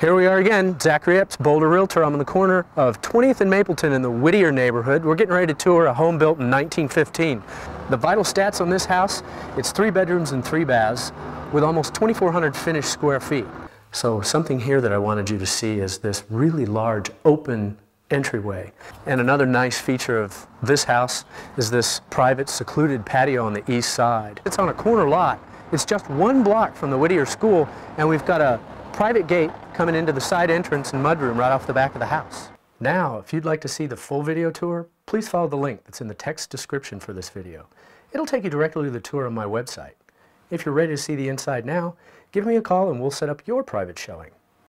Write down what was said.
Here we are again, Zachary Epps, Boulder Realtor. I'm in the corner of 20th and Mapleton in the Whittier neighborhood. We're getting ready to tour a home built in 1915. The vital stats on this house, it's 3 bedrooms and 3 baths with almost 2,400 finished square feet. So something here that I wanted you to see is this really large open entryway. And another nice feature of this house is this private secluded patio on the east side. It's on a corner lot. It's just 1 block from the Whittier School, and we've got a private gate coming into the side entrance and mudroom right off the back of the house. Now, if you'd like to see the full video tour, please follow the link that's in the text description for this video. It'll take you directly to the tour on my website. If you're ready to see the inside now, give me a call and we'll set up your private showing.